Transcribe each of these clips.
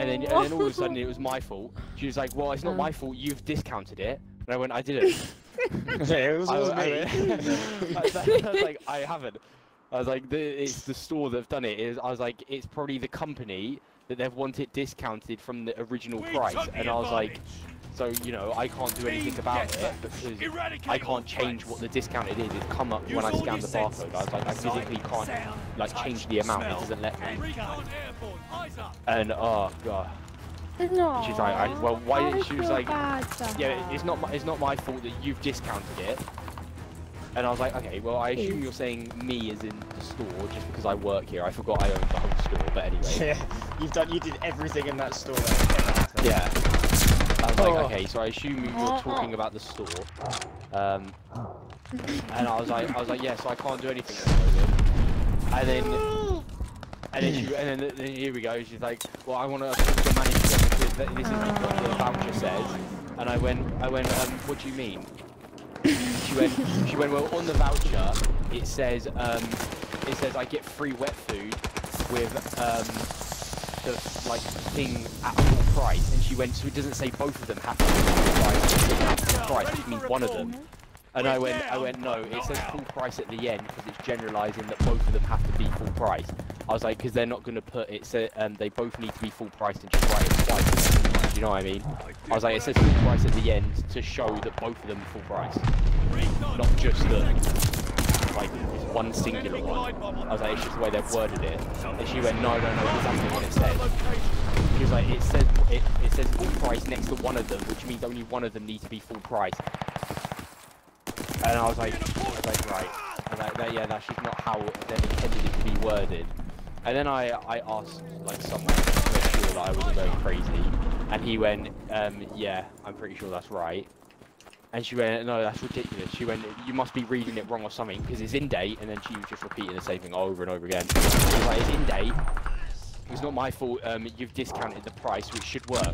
and then all of a sudden it was my fault. She was like, well, it's not my fault, you've discounted it. And I went, I didn't. It was me. I was like, I haven't. I was like, it's the store that have done it. I was like, it's probably the company that they've wanted discounted from the original price. And I was like, so, you know, I can't do anything about it because I can't change what the discount it is. It's come up when I scan the barcode. I was like, I physically can't, like, change the amount. It doesn't let me. And, oh, God. No. She's like, well, why didn't she was like, yeah, it's not my fault that you've discounted it. And I was like, okay, well, I assume you're saying me as in the store just because I work here. I forgot I owned the whole store, but anyway. Yeah, you did everything in that store. Yeah. I was like, okay, so I assume you're talking about the store. And I was like, yeah, so I can't do anything at the moment. And then here we go. She's like, well, I want to approve the management because this is what the voucher says. And I went, what do you mean? She went, well, on the voucher, it says I get free wet food with, the, like, thing at full price. And she went, so it doesn't say both of them have to be full price, it doesn't have full price, it means one of them. And I went, no, it says full price at the end because it's generalizing that both of them have to be full price. I was like, because they're not going to put it, so, they both need to be full price and just write it twice. Do you know what I mean? I was like, it says full price at the end to show that both of them are full price. Not just the, like, one singular one. I was like, it's just the way they've worded it. And she went, no, exactly what it says. She was like, it says full price next to one of them, which means only one of them needs to be full price. And I was like, right. I was like, no, yeah, that's just not how they intended it to be worded. And then I asked, like, someone to make sure that I wasn't going crazy. And he went, yeah, I'm pretty sure that's right. And she went, no, that's ridiculous. She went, you must be reading it wrong or something, because it's in date. And then she was just repeating the same thing over and over again. She was like, it's in date. It's not my fault. You've discounted the price, which should work.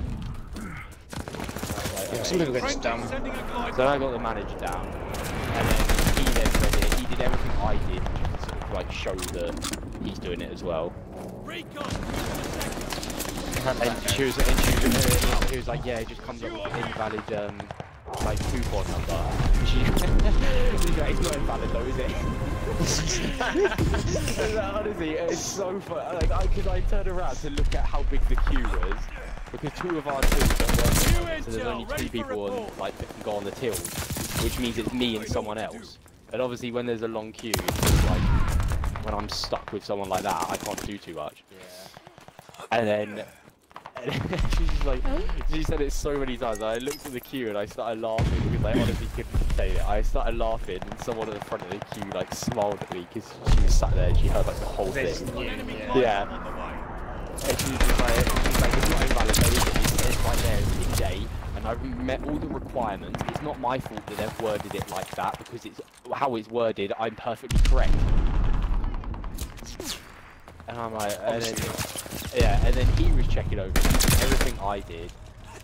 It's a little bit dumb. So then I got the manager down, and then he then read it. He did everything I did just to sort of like show that he's doing it as well. And she was like, yeah, it just comes up with an invalid like coupon number. And she's like, it's not invalid though, is it? Like, honestly, it's so fun. Like, I turned around to look at how big the queue was. Because two of our teams don't work, so there's only two people on, like, that can go on the tills, which means it's me and someone else. And obviously when there's a long queue, it's just like, when I'm stuck with someone like that, I can't do too much. Yeah. And then she's just like, she said it so many times, and I looked at the queue and I started laughing, because I honestly couldn't contain it. I started laughing, and someone at the front of the queue, like, smiled at me, because she was sat there and she heard, like, the whole thing. Yeah. And she was just like, it's not invalid, it's right there, it's in date, and I've met all the requirements. It's not my fault that they've worded it like that, because it's how it's worded, I'm perfectly correct. And I'm like, and then he was checking over everything I did,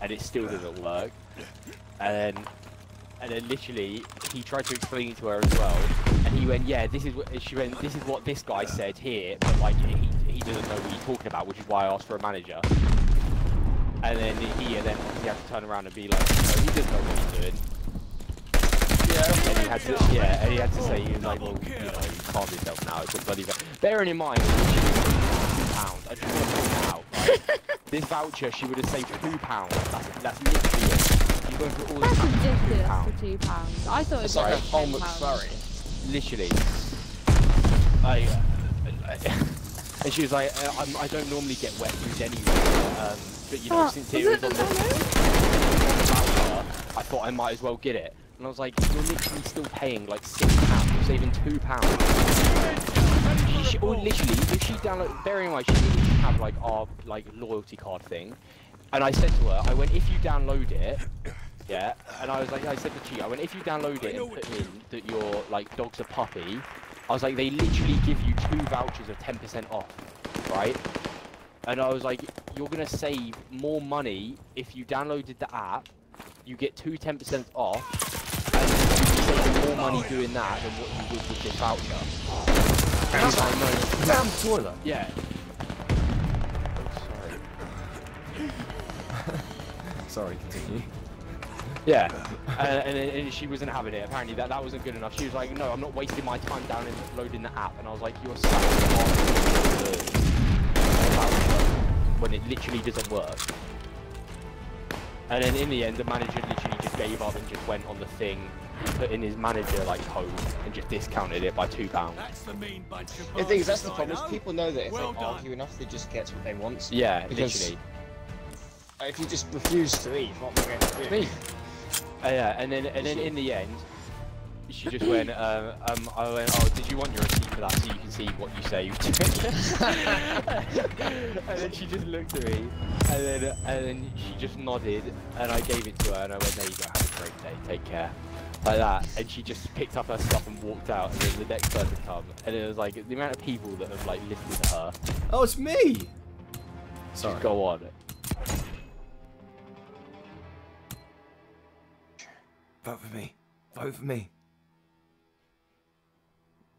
and it still didn't work. And then literally, he tried to explain it to her as well, and he went, yeah, she went, this is what this guy said here, but like, he doesn't know what you're talking about, which is why I asked for a manager. And then he had to turn around and be like, no, he doesn't know what he's doing. Yeah. And he had to say, he was like, well, you know, calm yourself now, it's a bloody voucher. Bearing in mind, £2. I just want to point out, right? This voucher, she would have saved £2. That's literally it. You're going through all this time. That's ridiculous for £2. I thought it was like a whole McFlurry. Literally. And she was like, I don't normally get wet food anyway, but you know, since it was on the voucher, I thought I might as well get it. And I was like, you're literally still paying like £6, you're saving £2. Or literally, if she downloaded, bearing in mind, she didn't have like our like loyalty card thing. And I said to her, I went, if you download it, yeah, and I was like, I said to Chi, I went, if you download it and put in that your like dog's a puppy, I was like, they literally give you 2 vouchers of 10% off, right? And I was like, you're going to save more money if you downloaded the app, you get 2 10% off, and you're saving more money doing that than what you would with this voucher. And he's like, no, damn toilet. Yeah. Oh, sorry. Sorry, continue. Yeah, and she was inhabited. Apparently that wasn't good enough. She was like, no, I'm not wasting my time down and loading the app. And I was like, you're such a when it literally doesn't work. And then in the end, the manager literally just gave up and just went on the thing, put in his manager like code, and just discounted it by £2. That's the mean bunch of the thing is, that's the problem. Is people know that if they argue enough, they just get what they want. Yeah, literally. If you just refuse to leave, what are we going to do? Leave. Yeah, and then in the end, she just went, I went, oh, did you want your receipt for that so you can see what you saved? And then she just looked at me, and then she just nodded, and I gave it to her, and I went, there you go, have a great day, take care. Like that, and she just picked up her stuff and walked out, and then the next person come, and it was like, the amount of people that have, like, listened to her. Oh, it's me! Sorry. Just go on. Vote for me. Vote for me.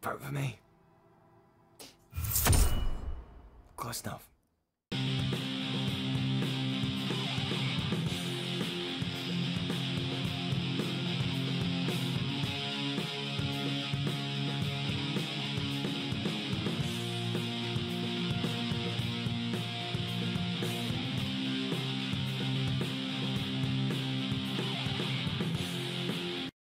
Vote for me. Close enough.